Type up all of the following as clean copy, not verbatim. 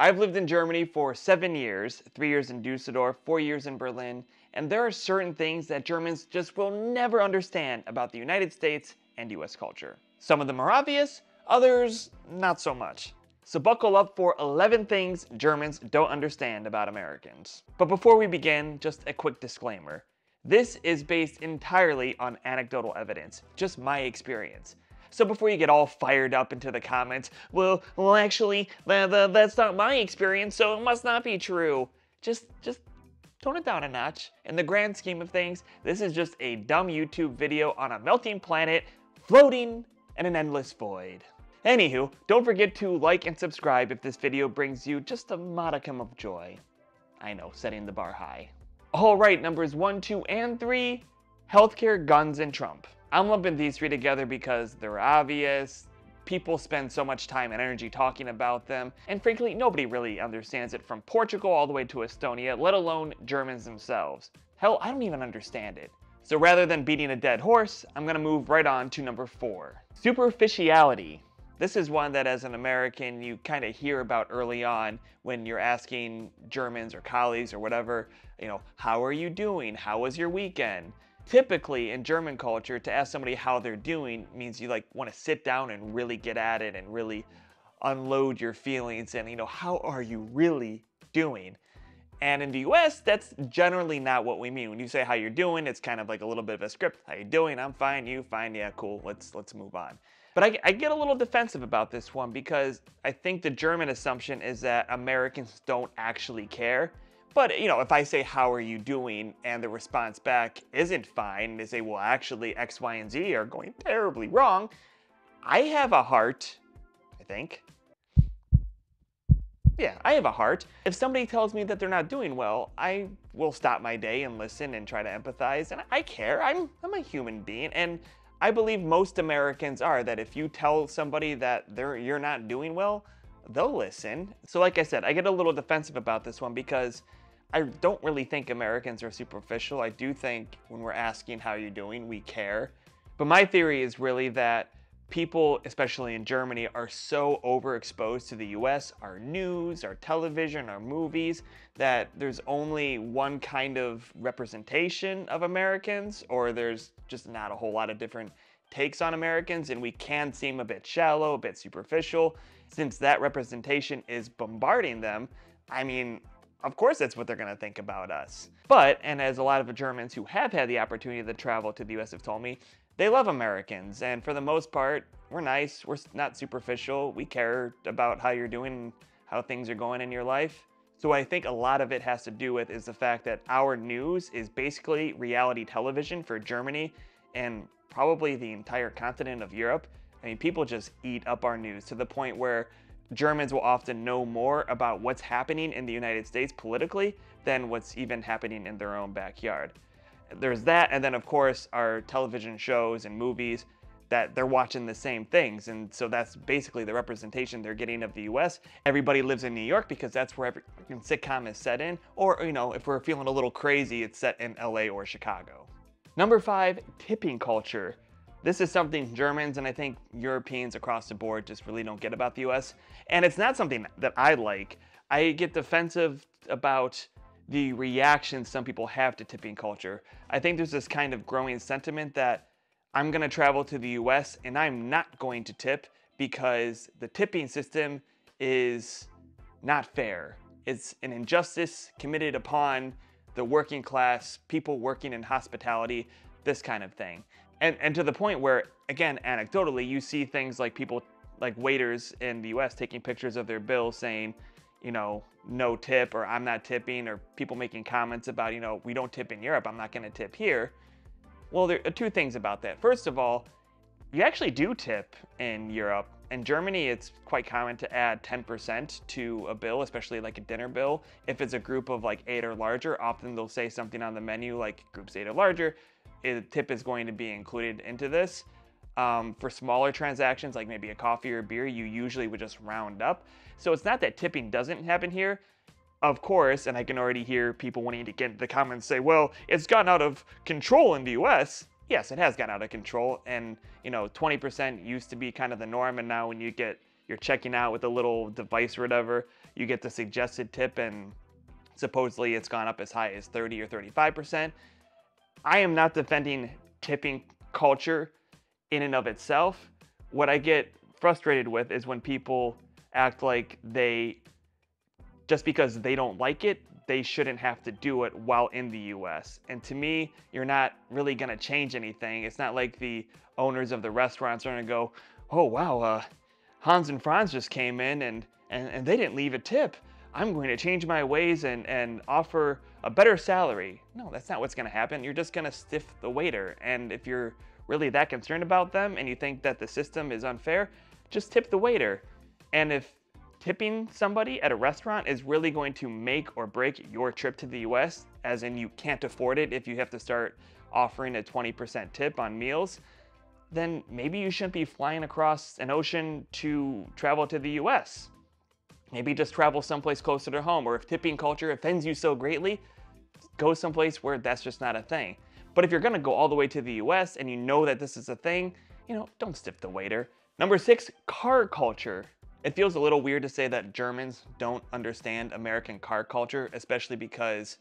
I've lived in Germany for 7 years, 3 years in Düsseldorf, 4 years in Berlin, and there are certain things that Germans just will never understand about the United States and US culture. Some of them are obvious, others not so much. So buckle up for 11 things Germans don't understand about Americans. But before we begin, just a quick disclaimer. This is based entirely on anecdotal evidence, just my experience. So before you get all fired up into the comments, well actually, that's not my experience, so it must not be true. Just tone it down a notch. In the grand scheme of things, this is just a dumb YouTube video on a melting planet, floating in an endless void. Anywho, don't forget to like and subscribe if this video brings you just a modicum of joy. I know, setting the bar high. All right, numbers 1, 2, and 3, healthcare, guns, and Trump. I'm lumping these three together because they're obvious, people spend so much time and energy talking about them, and frankly, nobody really understands it from Portugal all the way to Estonia, let alone Germans themselves. Hell, I don't even understand it. So rather than beating a dead horse, I'm gonna move right on to number 4. Superficiality. This is one that as an American, you kind of hear about early on when you're asking Germans or colleagues or whatever, you know, how are you doing? How was your weekend? Typically in German culture, to ask somebody how they're doing means you like want to sit down and really get at it and really unload your feelings and, you know, how are you really doing? And in the US, that's generally not what we mean. When you say how you're doing, it's kind of like a little bit of a script. How you doing? I'm fine. You fine? Yeah, cool. Let's move on. But I get a little defensive about this one because I think the German assumption is that Americans don't actually care. But, you know, if I say, how are you doing? And the response back isn't fine. They say, well, actually, X, Y, and Z are going terribly wrong. I have a heart, I think. Yeah, I have a heart. If somebody tells me that they're not doing well, I will stop my day and listen and try to empathize. And I care. I'm a human being. And I believe most Americans are, that if you tell somebody that you're not doing well, they'll listen. So like I said, I get a little defensive about this one because I don't really think Americans are superficial. I do think when we're asking how you're doing, we care. But my theory is really that people, especially in Germany, are so overexposed to the US, our news, our television, our movies, that there's only one kind of representation of Americans, or there's just not a whole lot of different takes on Americans, and we can seem a bit shallow, a bit superficial. Since that representation is bombarding them, I mean, of course that's what they're gonna think about us. But, and as a lot of Germans who have had the opportunity to travel to the US have told me, they love Americans, and for the most part, we're nice, we're not superficial, we care about how you're doing, how things are going in your life. So I think a lot of it has to do with is the fact that our news is basically reality television for Germany and probably the entire continent of Europe. I mean, people just eat up our news to the point where Germans will often know more about what's happening in the United States politically than what's even happening in their own backyard. There's that, and then of course our television shows and movies that they're watching the same things, and so that's basically the representation they're getting of the US. Everybody lives in New York because that's where every sitcom is set in, or you know, if we're feeling a little crazy, it's set in LA or Chicago. Number 5, tipping culture. This is something Germans and I think Europeans across the board just really don't get about the US, and it's not something that I like. I get defensive about the reactions some people have to tipping culture. I think there's this kind of growing sentiment that I'm gonna travel to the US and I'm not going to tip because the tipping system is not fair. It's an injustice committed upon the working class, people working in hospitality, this kind of thing. And to the point where, again, anecdotally, you see things like people, like waiters in the US taking pictures of their bill saying, you know, no tip, or I'm not tipping, or people making comments about, you know, we don't tip in Europe, I'm not gonna tip here. Well, there are two things about that. First of all, you actually do tip in Europe. In Germany, it's quite common to add 10% to a bill, especially like a dinner bill. If it's a group of like 8 or larger, often they'll say something on the menu like groups 8 or larger, a tip is going to be included into this. For smaller transactions, like maybe a coffee or a beer, you usually would just round up. So it's not that tipping doesn't happen here. Of course, and I can already hear people wanting to get into the comments say, well, it's gotten out of control in the US. Yes, it has gotten out of control. And, you know, 20% used to be kind of the norm. And now when you get you're checking out with a little device or whatever, you get the suggested tip, and supposedly it's gone up as high as 30 or 35%. I am not defending tipping culture in and of itself. What I get frustrated with is when people act like they, just because they don't like it, they shouldn't have to do it while in the US. And to me, you're not really gonna change anything. It's not like the owners of the restaurants are gonna go, oh wow, Hans and Franz just came in and they didn't leave a tip. I'm going to change my ways and offer a better salary. No, that's not what's gonna happen. You're just gonna stiff the waiter. And if you're really that concerned about them and you think that the system is unfair, just tip the waiter. And if tipping somebody at a restaurant is really going to make or break your trip to the US, as in you can't afford it if you have to start offering a 20% tip on meals, then maybe you shouldn't be flying across an ocean to travel to the US. Maybe just travel someplace closer to home, or if tipping culture offends you so greatly, go someplace where that's just not a thing. But if you're gonna go all the way to the US and you know that this is a thing, you know, don't stiff the waiter. Number 6, car culture. It feels a little weird to say that Germans don't understand American car culture, especially because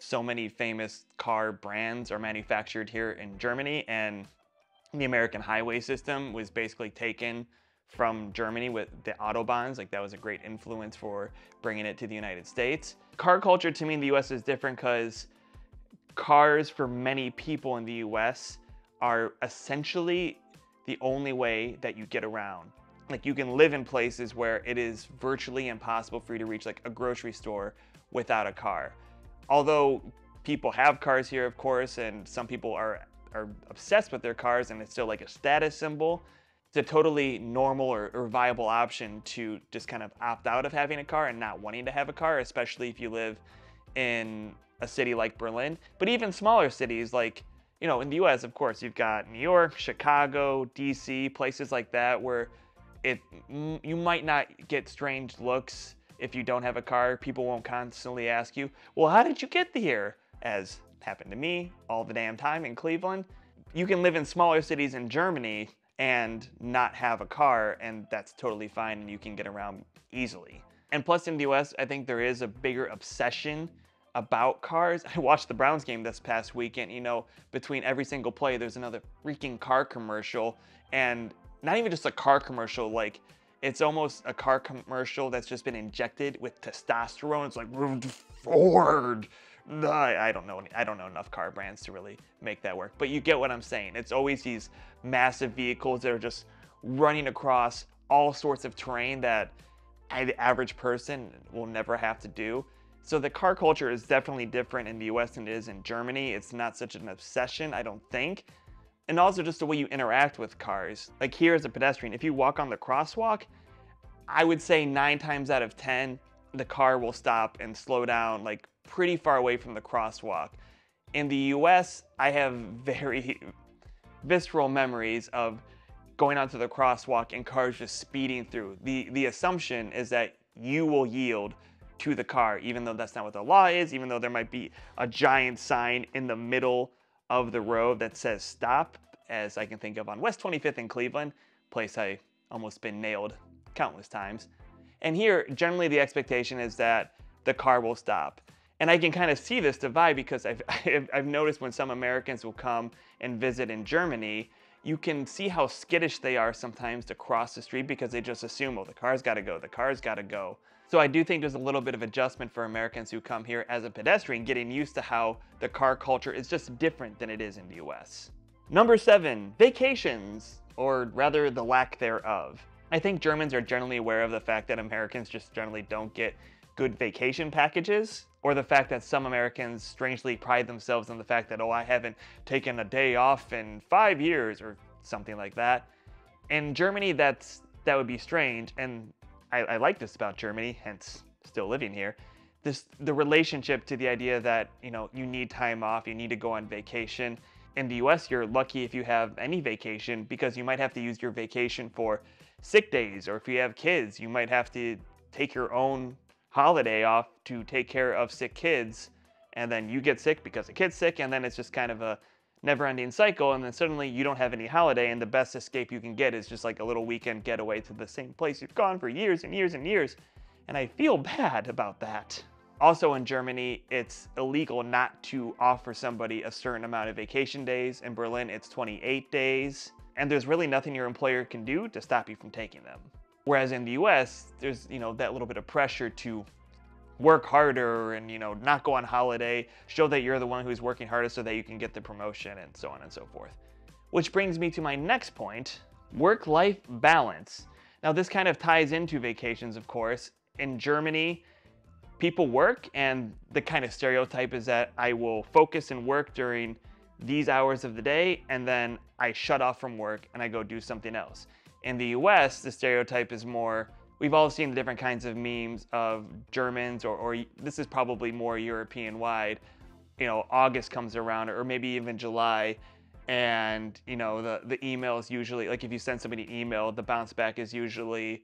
so many famous car brands are manufactured here in Germany, and the American highway system was basically taken from Germany with the Autobahns. Like, that was a great influence for bringing it to the United States. Car culture to me in the US is different because cars for many people in the US are essentially the only way that you get around. Like, you can live in places where it is virtually impossible for you to reach like a grocery store without a car. Although people have cars here, of course, and some people are obsessed with their cars and it's still like a status symbol, it's a totally normal or viable option to just kind of opt out of having a car and not wanting to have a car, especially if you live in a city like Berlin. But even smaller cities, like, you know, in the US, of course, you've got New York, Chicago, DC, places like that where you might not get strange looks if you don't have a car. People won't constantly ask you, well, how did you get here? As happened to me all the damn time in Cleveland. You can live in smaller cities in Germany and not have a car, and that's totally fine, and you can get around easily. And plus, in the US, I think there is a bigger obsession about cars. I watched the Browns game this past weekend. You know, between every single play, there's another freaking car commercial, and not even just a car commercial, like, it's almost a car commercial that's just been injected with testosterone. It's like, Ford. I don't know enough car brands to really make that work, but you get what I'm saying. It's always these massive vehicles that are just running across all sorts of terrain that the average person will never have to do. So the car culture is definitely different in the US than it is in Germany. It's not such an obsession, I don't think. And also just the way you interact with cars. Like, here as a pedestrian, if you walk on the crosswalk, I would say 9 times out of 10, the car will stop and slow down like pretty far away from the crosswalk. In the US, I have very visceral memories of going onto the crosswalk and cars just speeding through. The assumption is that you will yield to the car, even though that's not what the law is, even though there might be a giant sign in the middle of the road that says stop, as I can think of on West 25th in Cleveland, place I almost been nailed countless times. And here, generally the expectation is that the car will stop. And I can kind of see this divide because I've noticed when some Americans will come and visit in Germany, you can see how skittish they are sometimes to cross the street because they just assume, well, the car's gotta go, the car's gotta go. So I do think there's a little bit of adjustment for Americans who come here as a pedestrian, getting used to how the car culture is just different than it is in the US. Number 7, vacations, or rather the lack thereof. I think Germans are generally aware of the fact that Americans just generally don't get good vacation packages, or the fact that some Americans strangely pride themselves on the fact that, oh, I haven't taken a day off in 5 years or something like that. In Germany, that would be strange, and I like this about Germany, hence still living here. The relationship to the idea that, you know, you need time off, you need to go on vacation. In the US, you're lucky if you have any vacation because you might have to use your vacation for sick days, or if you have kids, you might have to take your own holiday off to take care of sick kids, and then you get sick because the kid's sick, and then it's just kind of a never-ending cycle, and then suddenly you don't have any holiday, and the best escape you can get is just like a little weekend getaway to the same place you've gone for years and years and years, and I feel bad about that. Also in Germany, it's illegal not to offer somebody a certain amount of vacation days. In Berlin, it's 28 days, and there's really nothing your employer can do to stop you from taking them. Whereas in the US, there's, you know, that little bit of pressure to work harder and, you know, not go on holiday, show that you're the one who's working hardest so that you can get the promotion and so on and so forth. Which brings me to my next point, work-life balance. Now this kind of ties into vacations, of course. In Germany, people work, and the kind of stereotype is that I will focus and work during these hours of the day, and then I shut off from work and I go do something else. In the US, the stereotype is more, we've all seen the different kinds of memes of Germans, or this is probably more European-wide, you know, August comes around, or maybe even July, and, you know, the email is usually, like if you send somebody an email, the bounce back is usually,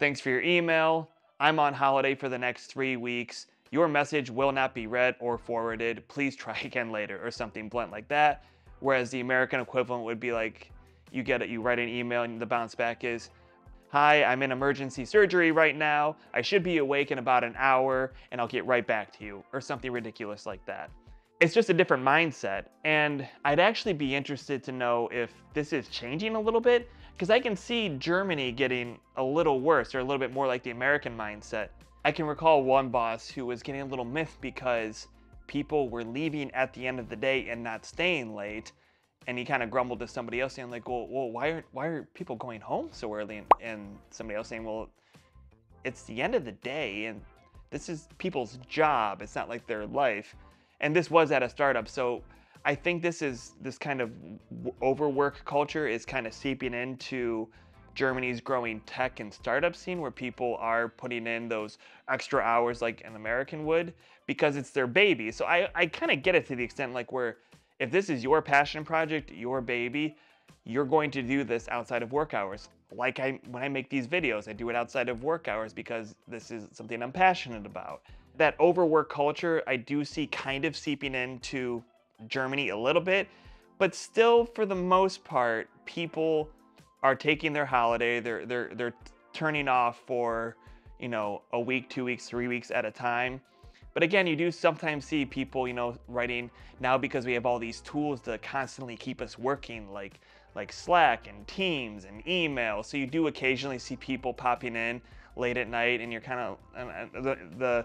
thanks for your email, I'm on holiday for the next 3 weeks, your message will not be read or forwarded, please try again later, or something blunt like that. Whereas the American equivalent would be like, you write an email and the bounce back is, hi, I'm in emergency surgery right now, I should be awake in about an hour and I'll get right back to you, or something ridiculous like that. It's just a different mindset, and I'd actually be interested to know if this is changing a little bit, because I can see Germany getting a little worse or a little bit more like the American mindset. I can recall one boss who was getting a little miffed because people were leaving at the end of the day and not staying late. And he kind of grumbled to somebody else saying like, well why are people going home so early? And somebody else saying, well, it's the end of the day and this is people's job. It's not like their life. And this was at a startup. So I think this kind of overwork culture is kind of seeping into Germany's growing tech and startup scene, where people are putting in those extra hours like an American would, because it's their baby. So I kind of get it to the extent like, where if this is your passion project, your baby, you're going to do this outside of work hours. Like when I make these videos, I do it outside of work hours because this is something I'm passionate about. That overwork culture I do see kind of seeping into Germany a little bit, but still for the most part, people are taking their holiday, they're turning off for, you know, a week, 2 weeks, 3 weeks at a time. But again, you do sometimes see people, you know, writing, now because we have all these tools to constantly keep us working, like Slack and Teams and email. So you do occasionally see people popping in late at night, and you're kind of the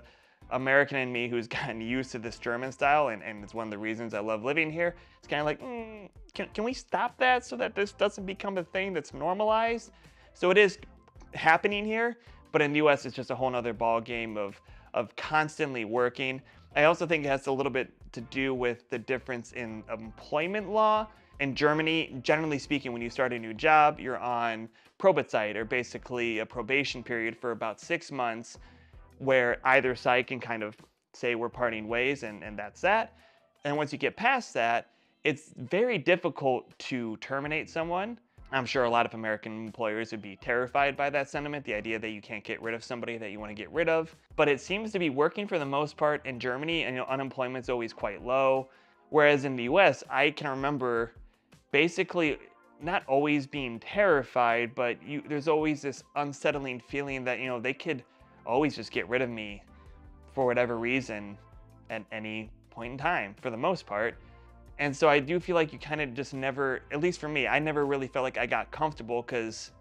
American in me, who's gotten used to this German style, and it's one of the reasons I love living here. It's kind of like, can we stop that so that this doesn't become a thing that's normalized? So it is happening here, but in the US, it's just a whole nother ball game of constantly working. I also think it has a little bit to do with the difference in employment law. In Germany, generally speaking, when you start a new job, you're on Probezeit, or basically a probation period for about 6 months, where either side can kind of say we're parting ways, and that's that. And once you get past that, it's very difficult to terminate someone. I'm sure a lot of American employers would be terrified by that sentiment, the idea that you can't get rid of somebody that you want to get rid of. But it seems to be working for the most part in Germany, and you know, unemployment's always quite low. Whereas in the US, I can remember basically not always being terrified, but there's always this unsettling feeling that, you know, they could always just get rid of me for whatever reason at any point in time, for the most part. And so I do feel like you kind of just never, at least for me, I never really felt like I got comfortable, because,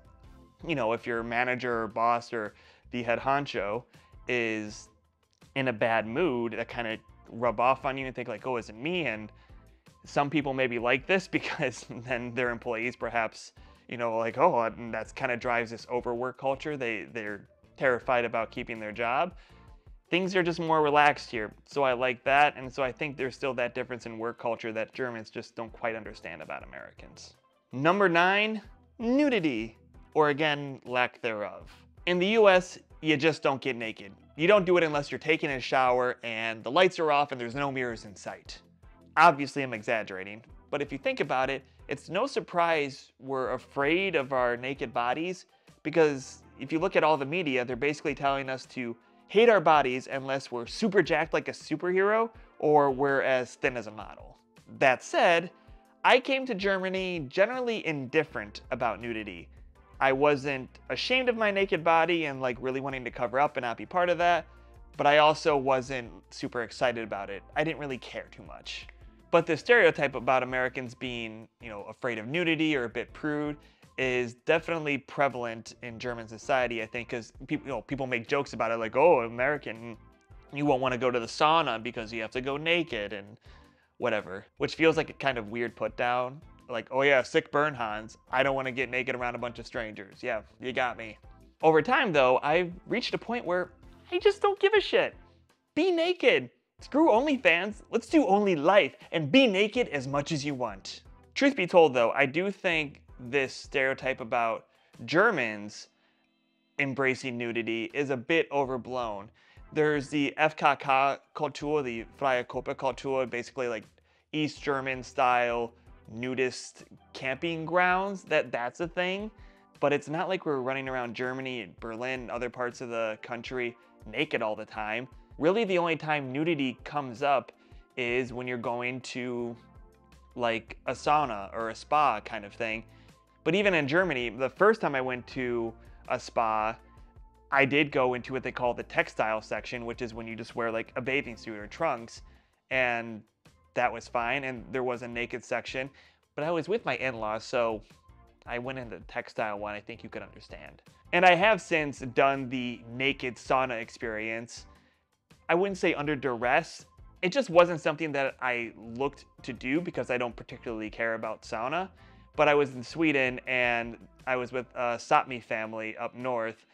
you know, if your manager or boss or the head honcho is in a bad mood, that kind of rub off on you and think like, oh, is it me? And some people maybe like this because then their employees perhaps, you know, like, oh, and that's kind of drives this overwork culture. They're terrified about keeping their job. Things are just more relaxed here, so I like that, and so I think there's still that difference in work culture that Germans just don't quite understand about Americans. Number 9, nudity, or again, lack thereof. In the US, you just don't get naked. You don't do it unless you're taking a shower and the lights are off and there's no mirrors in sight. Obviously, I'm exaggerating, but if you think about it, it's no surprise we're afraid of our naked bodies, because if you look at all the media, they're basically telling us to hate our bodies unless we're super jacked like a superhero or we're as thin as a model. That said, I came to Germany generally indifferent about nudity. I wasn't ashamed of my naked body and like really wanting to cover up and not be part of that, but I also wasn't super excited about it. I didn't really care too much. But the stereotype about Americans being, you know, afraid of nudity or a bit prude is definitely prevalent in German society, I think, because people make jokes about it like, oh, American, you won't want to go to the sauna because you have to go naked and whatever, which feels like a kind of weird put down. Like, oh yeah, sick burn, Hans. I don't want to get naked around a bunch of strangers. Yeah, you got me. Over time though, I've reached a point where I just don't give a shit. Be naked. Screw OnlyFans. Let's do Only Life and be naked as much as you want. Truth be told though, I do think this stereotype about Germans embracing nudity is a bit overblown. There's the FKK Kultur, the Freier Körper Kultur, basically like East German style nudist camping grounds, that's a thing, but it's not like we're running around Germany and Berlin and other parts of the country naked all the time. Really the only time nudity comes up is when you're going to like a sauna or a spa kind of thing. But even in Germany, the first time I went to a spa, I did go into what they call the textile section, which is when you just wear like a bathing suit or trunks, and that was fine, and there was a naked section, but I was with my in-laws, so I went into the textile one. I think you could understand. And I have since done the naked sauna experience. I wouldn't say under duress. It just wasn't something that I looked to do because I don't particularly care about sauna, but I was in Sweden and I was with a Sámi family up north,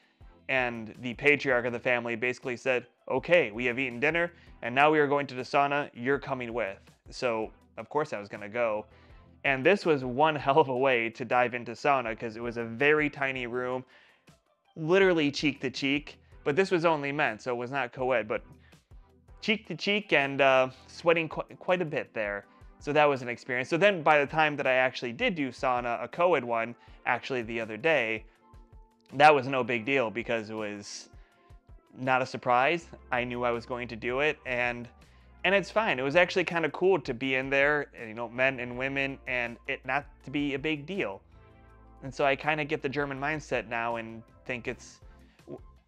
and the patriarch of the family basically said, okay, we have eaten dinner and now we are going to the sauna, you're coming with. So of course I was gonna go. And this was one hell of a way to dive into sauna because it was a very tiny room, literally cheek to cheek, but this was only men, so it was not co-ed, but cheek to cheek and sweating quite a bit there. So that was an experience. So then by the time that I actually did do sauna, a co-ed one, actually the other day, that was no big deal because it was not a surprise. I knew I was going to do it, and it's fine. It was actually kind of cool to be in there, you know, men and women, and it not to be a big deal. And so I kind of get the German mindset now and think it's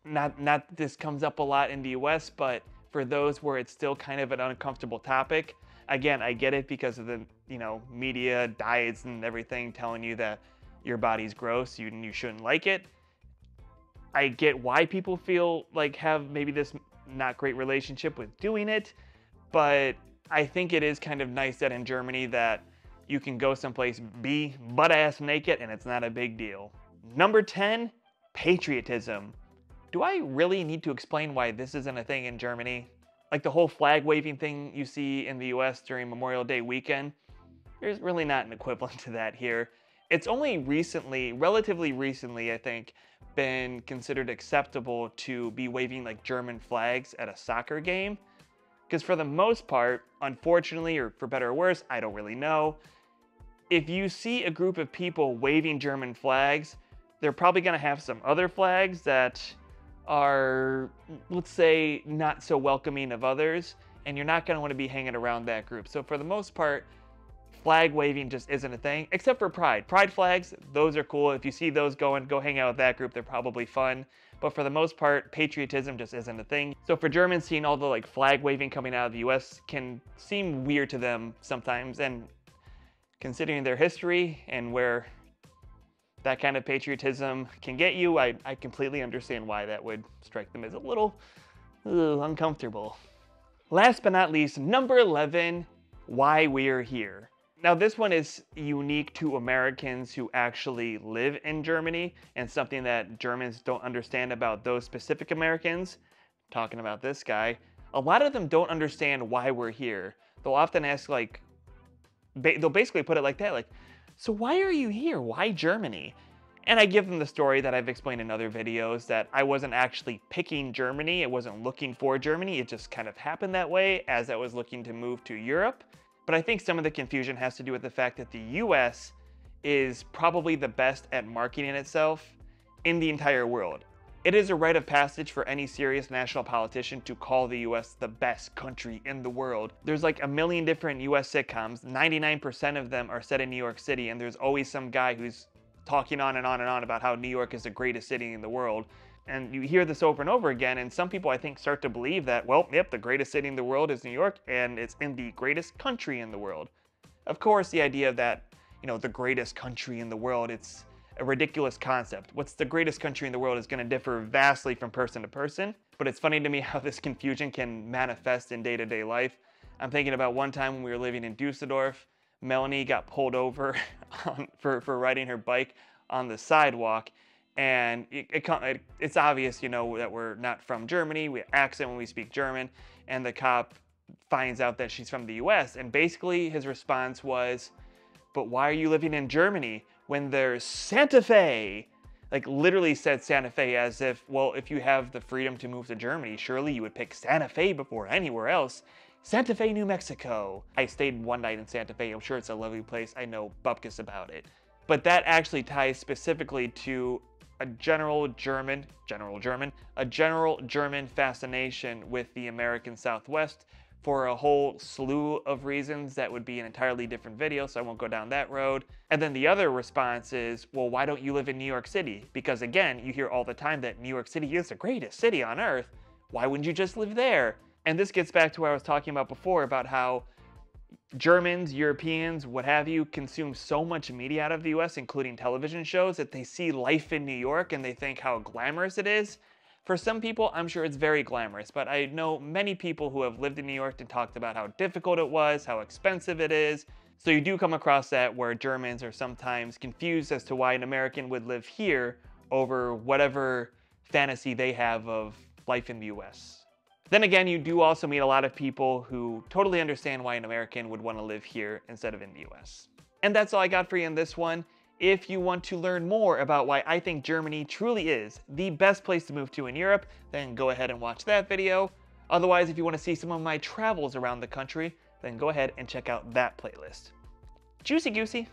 not this comes up a lot in the US, but for those where it's still kind of an uncomfortable topic, again, I get it because of the, you know, media, diets and everything telling you that your body's gross, you shouldn't like it. I get why people feel like have maybe this not great relationship with doing it, but I think it is kind of nice that in Germany that you can go someplace, be butt-ass naked, and it's not a big deal. Number 10, patriotism. Do I really need to explain why this isn't a thing in Germany? Like the whole flag waving thing you see in the US during Memorial Day weekend, there's really not an equivalent to that here. It's only recently, relatively recently, I think, been considered acceptable to be waving like German flags at a soccer game. Because for the most part, unfortunately, or for better or worse, I don't really know, if you see a group of people waving German flags, they're probably gonna have some other flags that are, let's say, not so welcoming of others, and you're not gonna wanna be hanging around that group. So for the most part, flag waving just isn't a thing, except for pride. Pride flags, those are cool. If you see those going, go hang out with that group. They're probably fun. But for the most part, patriotism just isn't a thing. So for Germans, seeing all the like flag waving coming out of the US can seem weird to them sometimes. And considering their history and where that kind of patriotism can get you, I completely understand why that would strike them as a little uncomfortable. Last but not least, number 11, why we're here. Now this one is unique to Americans who actually live in Germany and something that Germans don't understand about those specific Americans. Talking about this guy, a lot of them don't understand why we're here. They'll often ask like, they'll basically put it like that, like, so why are you here? Why Germany? And I give them the story that I've explained in other videos that I wasn't actually picking Germany. I wasn't looking for Germany. It just kind of happened that way as I was looking to move to Europe. But I think some of the confusion has to do with the fact that the US is probably the best at marketing itself in the entire world. It is a rite of passage for any serious national politician to call the US the best country in the world. There's like a million different US sitcoms, 99% of them are set in New York City, and there's always some guy who's talking on and on and on about how New York is the greatest city in the world. And you hear this over and over again, and some people I think start to believe that, well, yep, the greatest city in the world is New York, and it's in the greatest country in the world. Of course, the idea that, you know, the greatest country in the world, it's a ridiculous concept. What's the greatest country in the world is going to differ vastly from person to person, but it's funny to me how this confusion can manifest in day-to-day life. I'm thinking about one time when we were living in Düsseldorf, Melanie got pulled over for riding her bike on the sidewalk, and it's obvious, you know, that we're not from Germany. We have accent when we speak German, and the cop finds out that she's from the US, and basically his response was, "But why are you living in Germany when there's Santa Fe?" Like, literally said Santa Fe as if, well, if you have the freedom to move to Germany, surely you would pick Santa Fe before anywhere else. Santa Fe, New Mexico. I stayed one night in Santa Fe. I'm sure it's a lovely place. I know bupkis about it. But that actually ties specifically to a general German fascination with the American Southwest for a whole slew of reasons that would be an entirely different video, so I won't go down that road. And then the other response is, well, why don't you live in New York City? Because again, you hear all the time that New York City is the greatest city on earth. Why wouldn't you just live there? And this gets back to what I was talking about before, about how Germans, Europeans, what have you, consume so much media out of the US, including television shows, that they see life in New York and they think how glamorous it is. For some people, I'm sure it's very glamorous, but I know many people who have lived in New York and talked about how difficult it was, how expensive it is. So you do come across that where Germans are sometimes confused as to why an American would live here over whatever fantasy they have of life in the US. Then again, you do also meet a lot of people who totally understand why an American would want to live here instead of in the US. And that's all I got for you in this one. If you want to learn more about why I think Germany truly is the best place to move to in Europe, then go ahead and watch that video. Otherwise, if you want to see some of my travels around the country, then go ahead and check out that playlist. Juicy goosey.